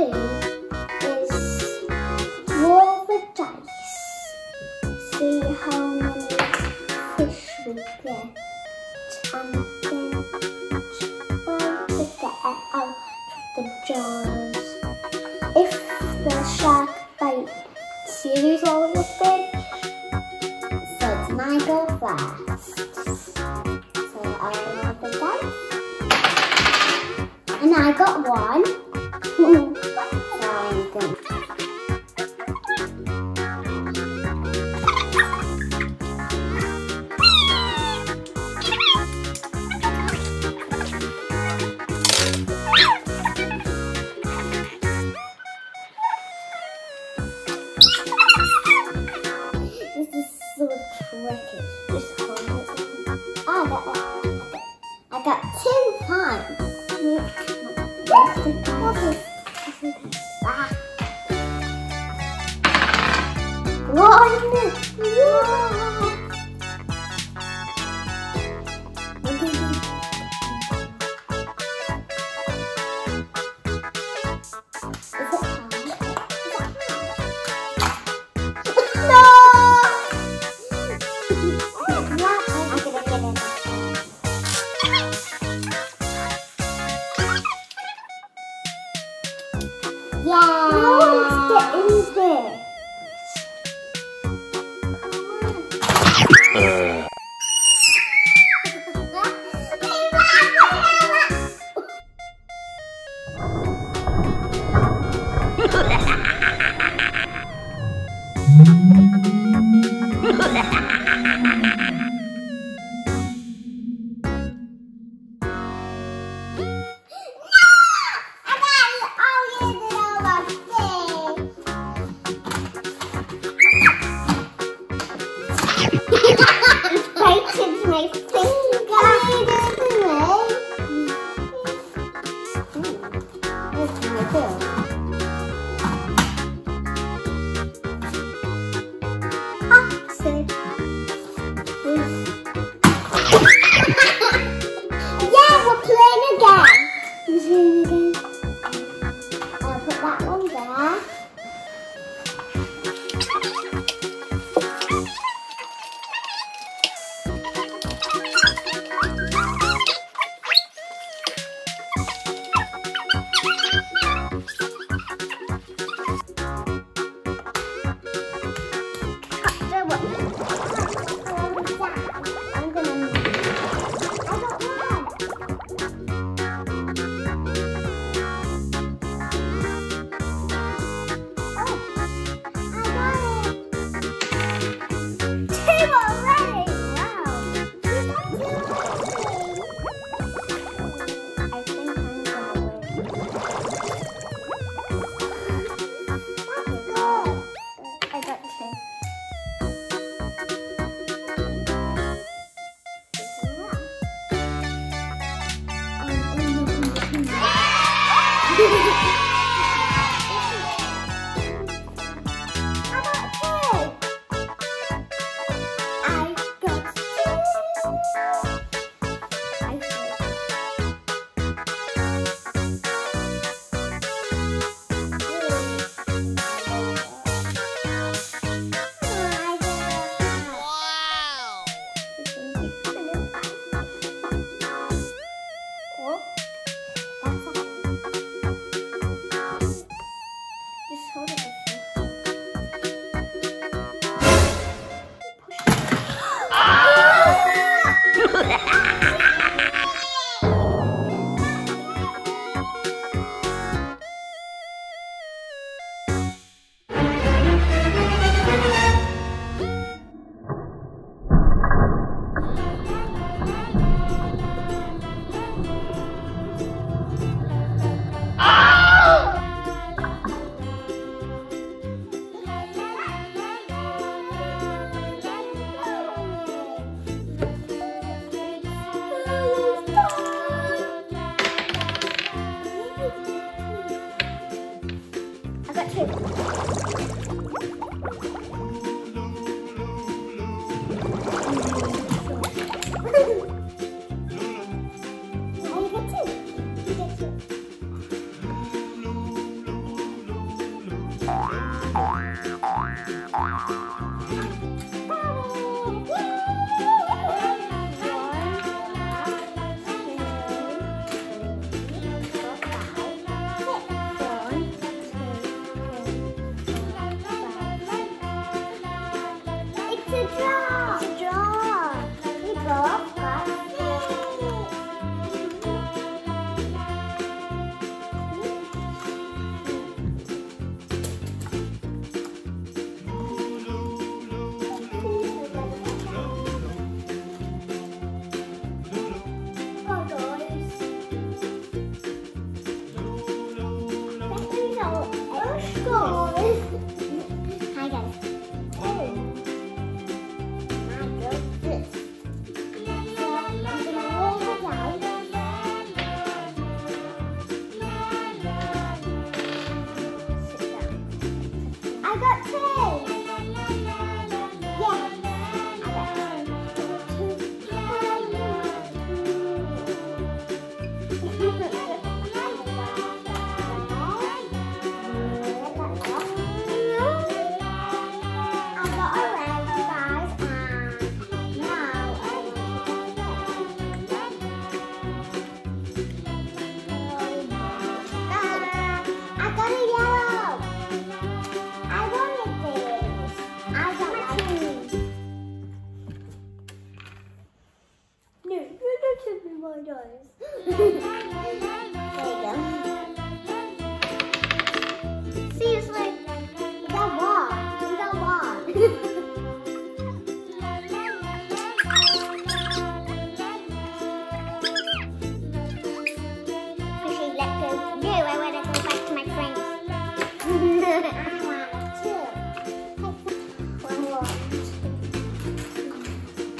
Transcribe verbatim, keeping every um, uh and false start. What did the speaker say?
thing is more of a dice. See how many fish we get. And then try to get out the jaws. If the shark bites, you lose all the fish. So it's my go first. So I'll have a dice. And I got one. I got two times. Ah. One. Yeah. No one's getting there. Uh. My finger is yeah, we're playing again. We're playing again. I'll put that one there.